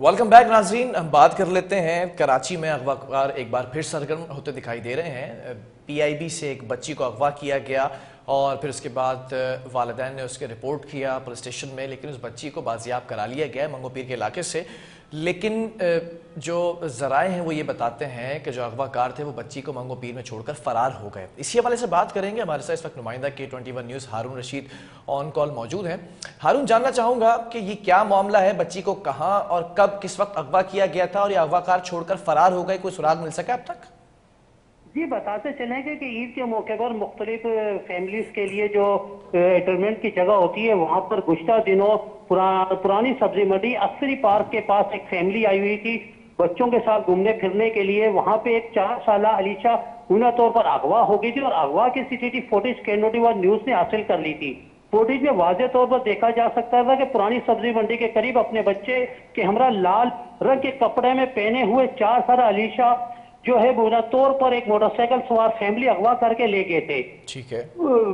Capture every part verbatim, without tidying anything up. Welcome back नाजरीन। हम बात कर लेते हैं कराची में अगवाकार एक बार फिर सरगर्म होते दिखाई दे रहे हैं। पीआईबी से एक बच्ची को अगवा किया गया और फिर उसके बाद वालिदैन ने उसके रिपोर्ट किया पुलिस स्टेशन में, लेकिन उस बच्ची को बाजियाब करा लिया गया मंगोपीर के इलाके से। लेकिन जो जराए हैं वो ये बताते हैं कि जो अगवाकार थे वो बच्ची को मंगोपीर में छोड़कर फरार हो गए। इसी हवाले से बात करेंगे। हमारे साथ इस वक्त नुमाइंदा K twenty one news Haroon Rashid on call मौजूद हैं। हारून, जानना चाहूँगा कि ये क्या मामला है, बच्ची को कहाँ और कब किस वक्त अगवा किया गया था और ये अगवाकार छोड़कर फरार हो गए? कोई सुराग मिल सका अब तक? जी, बताते चले गए कि ईद के मौके पर मुख्तलिफ फैमिलीज के लिए जो इंटरमेंट की जगह होती है वहाँ पर गुज़श्ता दिनों पुरा, पुरानी सब्जी मंडी अस्सरी पार्क के पास एक फैमिली आई हुई थी बच्चों के साथ घूमने फिरने के लिए। वहाँ पे एक चार साला अलीशा पूरा तौर पर अगवा हो गई थी और अगवा की CCTV footage K twenty one news ने हासिल कर ली थी। फुटेज में वाजे तौर पर देखा जा सकता था कि पुरानी सब्जी मंडी के करीब अपने बच्चे के हमरा लाल रंग के कपड़े में पहने हुए चार साला अलीशा जो है बुरा तौर पर एक मोटरसाइकिल सवार फैमिली अगवा करके ले गए थे। ठीक है,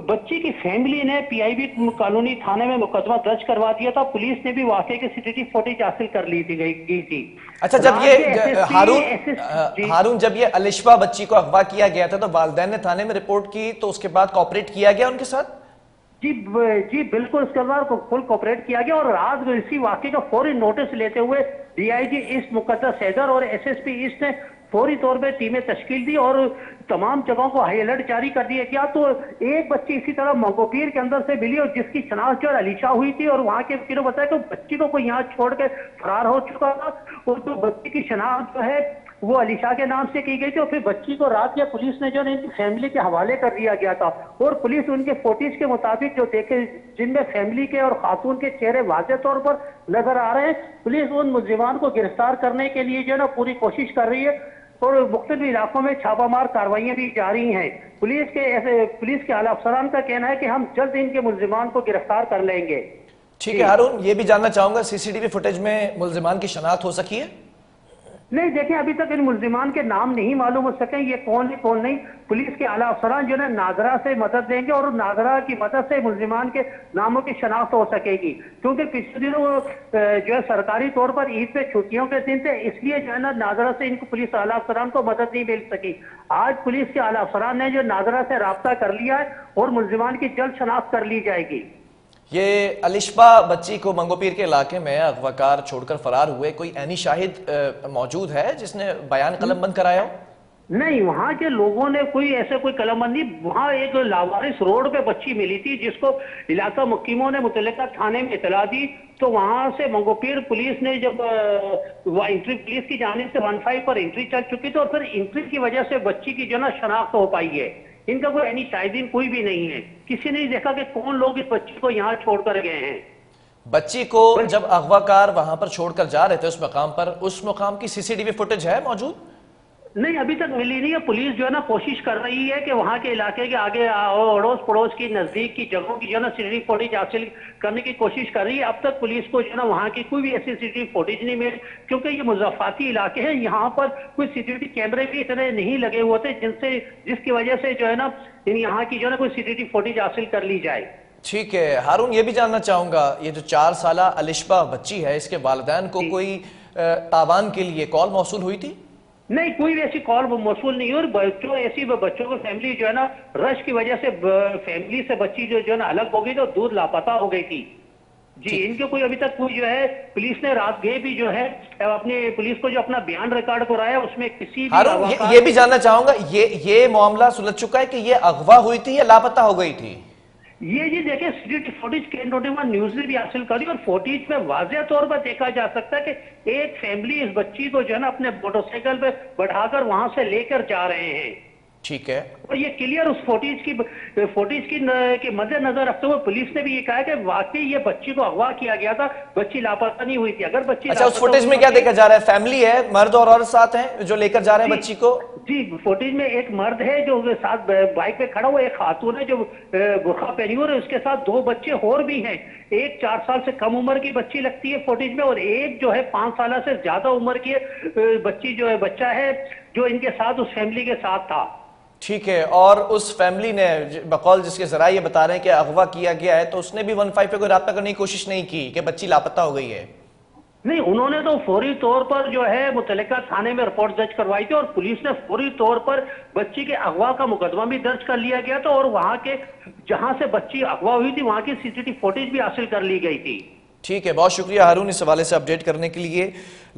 बच्ची की फैमिली ने पीआईबी कॉलोनी थाने में मुकदमा दर्ज करवा दिया था। पुलिस ने भी वाकये की सीसीटीवी फुटेज हासिल कर ली थी गई थी। अच्छा, जब ये हारून हारून जब ये अलिशा बच्ची को अगवा किया गया था तो वालिदैन ने थाने में रिपोर्ट की, तो उसके बाद कोऑपरेट किया गया उनके साथ? जी जी बिल्कुल, उसके बाद फुल कोऑपरेट किया गया और रात इसी वाकये का फौरी नोटिस लेते हुए डीआईजी ईस्ट मुकद्दस हैदर और एसएसपी ईस्ट ने फौरी तौर पर टीमें तश्कील दी और तमाम जगहों को हाई अलर्ट जारी कर दिया गया। तो एक बच्ची इसी तरह मंगोपीर के अंदर से मिली और जिसकी शनाख्त और अलीशा हुई थी और वहाँ के वकीलों ने बताया कि बच्ची को कोई यहाँ छोड़ के फरार हो चुका था और तो बच्ची की शनाख्त जो है वो अलीशा के नाम से की गई थी और फिर बच्ची को रात या पुलिस ने जो है फैमिली के हवाले कर दिया गया था। और पुलिस उनके फोटेज के मुताबिक जो देखे जिनमें फैमिली के और खातून के चेहरे वाजे तौर पर नजर आ रहे हैं, पुलिस उन मुलजिमान को गिरफ्तार करने के लिए जो है ना पूरी कोशिश कर रही है और मुख्तलिफ इलाकों में छापामार कार्रवाइयाँ भी जारी हैं। पुलिस के ऐसे पुलिस के आला अफसरान का कहना है कि हम जल्द इनके मुलजिमान को गिरफ्तार कर लेंगे। ठीक है हारून, ये भी जानना चाहूंगा सीसीटीवी फुटेज में मुलजिमान की शनाख्त हो सकी है? नहीं, देखें अभी तक इन मुलजिमान के नाम नहीं मालूम हो सके ये कौन है कौन नहीं। पुलिस के आला अफसरान जो है नाजरा से मदद लेंगे और नाजरा की मदद से मुलजिमान के नामों की शनाख्त हो सकेगी, क्योंकि पिछले दिनों जो है सरकारी तौर पर ईद पे छुट्टियों के दिन थे, इसलिए जो है ना नाजरा से इनको पुलिस आला अफसरान को मदद नहीं मिल सकी। आज पुलिस के आला अफसरान ने जो नाजरा से रब्ता कर लिया है और मुलजिमान की जल्द शनाख्त कर ली जाएगी। ये अलिशा बच्ची को मंगोपीर के इलाके में अगवाकार छोड़कर फरार हुए, कोई ऐनी शाहिद मौजूद है जिसने बयान कलमबंद कराया हो? नहीं, वहाँ के लोगों ने कोई ऐसे कोई कलमबंद नहीं। वहाँ एक लावारिस रोड पे बच्ची मिली थी जिसको इलाका मुकीमों ने मुतलका थाने में इतला दी, तो वहाँ से मंगोपीर पुलिस ने जब इंट्री पुलिस की जानिब से वन फाइव पर इंट्री चल चुकी थी और फिर इंट्री की वजह से बच्ची की जो ना शनाख्त हो पाई है। इनका कोई यानी शाहिदीन कोई भी नहीं है, किसी ने देखा कि कौन लोग इस बच्ची को यहाँ छोड़कर गए हैं। बच्ची को जब अगवाकार वहां पर छोड़कर जा रहे थे उस मकाम पर, उस मकाम की सीसीटीवी फुटेज है मौजूद? नहीं, अभी तक मिली नहीं है। पुलिस जो है ना कोशिश कर रही है कि वहाँ के इलाके के आगे अड़ोस पड़ोस की नजदीक की जगहों की जो है ना सीसीटीवी फुटेज हासिल करने की कोशिश कर रही है। अब तक पुलिस को जो है ना वहाँ की कोई भी ऐसी सीसीटीवी फुटेज नहीं मिली, क्योंकि ये मुजाफाती इलाके हैं, यहाँ पर कोई सीसीटीवी कैमरे भी इतने नहीं लगे हुए थे जिनसे जिसकी वजह से जो है ना यहाँ की जो है ना कोई सीसीटीवी फुटेज हासिल कर ली जाए। ठीक है हारून, ये भी जानना चाहूंगा ये जो चार साला अलिशा बच्ची है इसके वालिदैन को कोई तावान के लिए कॉल मौसूल हुई थी? नहीं, कोई भी ऐसी कॉल मौसूल नहीं हुई। बच्चों ऐसी बच्चों को फैमिली जो है ना रश की वजह से फैमिली से बच्ची जो जो है ना अलग हो गई तो दूर लापता हो गई थी। जी, इनके कोई अभी तक कोई जो है पुलिस ने रात गए भी जो है अपने पुलिस को जो अपना बयान रिकॉर्ड कराया उसमें किसी भी ये, ये भी जानना चाहूंगा ये ये मामला सुलझ चुका है कि ये अगवा हुई थी या लापता हो गई थी? ये जी देखिए CCTV footage K twenty one news ने भी हासिल करी और फुटेज में वाज़े तौर पर देखा जा सकता है कि एक फैमिली इस बच्ची को जो है ना अपने मोटरसाइकिल पे बढ़ाकर वहां से लेकर जा रहे हैं। ठीक है, और ये क्लियर उस फुटेज की फुटेज की के मद्देनजर रखते हुए पुलिस ने भी ये कहा कि वाकई ये बच्ची को अगवा किया गया था, बच्ची लापता नहीं हुई थी। अगर बच्ची अच्छा, उस फुटेज में क्या देखा जा रहा है? फैमिली है, मर्द और औरत साथ हैं जो लेकर जा रहे हैं बच्ची को? जी, फुटेज में एक मर्द है जो साथ बाइक पे खड़ा हुआ, एक खातून है जो बुरखा पहनी हुई है, उसके साथ दो बच्चे और भी हैं। एक चार साल से कम उम्र की बच्ची लगती है फुटेज में और एक जो है पांच साल से ज्यादा उम्र की बच्ची जो है बच्चा है जो इनके साथ उस फैमिली के साथ था। ठीक है, और उस फैमिली ने बकौल जिसके जरा ये बता रहे हैं कि अगवा किया गया है, तो उसने भी वन फाइव पे कोई राब्ता करने की कोशिश नहीं की कि बच्ची लापता हो गई है? नहीं, उन्होंने तो फौरी तौर पर जो है मुतलका थाने में रिपोर्ट दर्ज करवाई थी और पुलिस ने फौरी तौर पर बच्ची के अगवा का मुकदमा भी दर्ज कर लिया गया था और वहां के जहां से बच्ची अगवा हुई थी वहां की सीसीटीवी फुटेज भी हासिल कर ली गई थी। ठीक है, बहुत शुक्रिया हारून इस हवाले से अपडेट करने के लिए।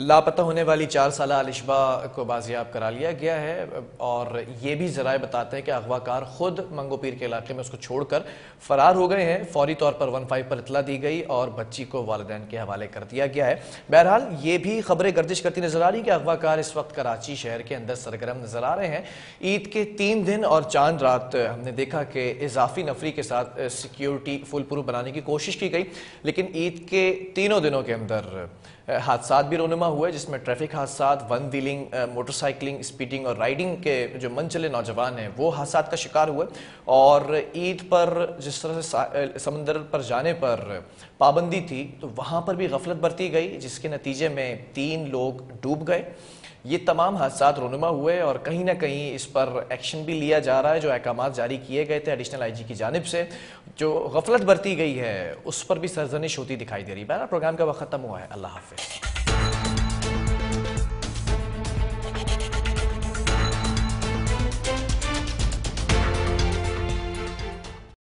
लापता होने वाली चार साला अलिशा को बाजियाब करा लिया गया है और ये भी जराए बताते हैं कि अगवाकार खुद मंगोपीर के इलाके में उसको छोड़कर फरार हो गए हैं। फौरी तौर पर वन फाइव पर इतला दी गई और बच्ची को वालिदैन के हवाले कर दिया गया है। बहरहाल ये भी खबरें गर्दिश करती नजर आ रही कि अगवाकार इस वक्त कराची शहर के अंदर सरगर्म नजर आ रहे हैं। ईद के तीन दिन और चांद रात हमने देखा कि इजाफी नफरी के साथ सिक्योरिटी फुल प्रूफ बनाने की कोशिश की गई, लेकिन ईद के तीनों दिनों के अंदर हादसा भी रोनुमा हुए जिसमें ट्रैफिक हादसा, वन व्हीलिंग, मोटरसाइकिलिंग, स्पीडिंग और राइडिंग के जो मनचले नौजवान हैं वो हादसा का शिकार हुए। और ईद पर जिस तरह से समंदर पर जाने पर पाबंदी थी तो वहाँ पर भी गफलत बरती गई जिसके नतीजे में तीन लोग डूब गए। ये तमाम हादसा रोनुमा हुए और कहीं ना कहीं इस पर एक्शन भी लिया जा रहा है। जो अहकाम जारी किए गए थे एडिशनल आई जी की जानिब से, जो गफलत बरती गई है उस पर भी सरजनिश होती दिखाई दे रही है। बहरहाल प्रोग्राम का वक्त ख़त्म हुआ है। अल्लाह हाफिज़।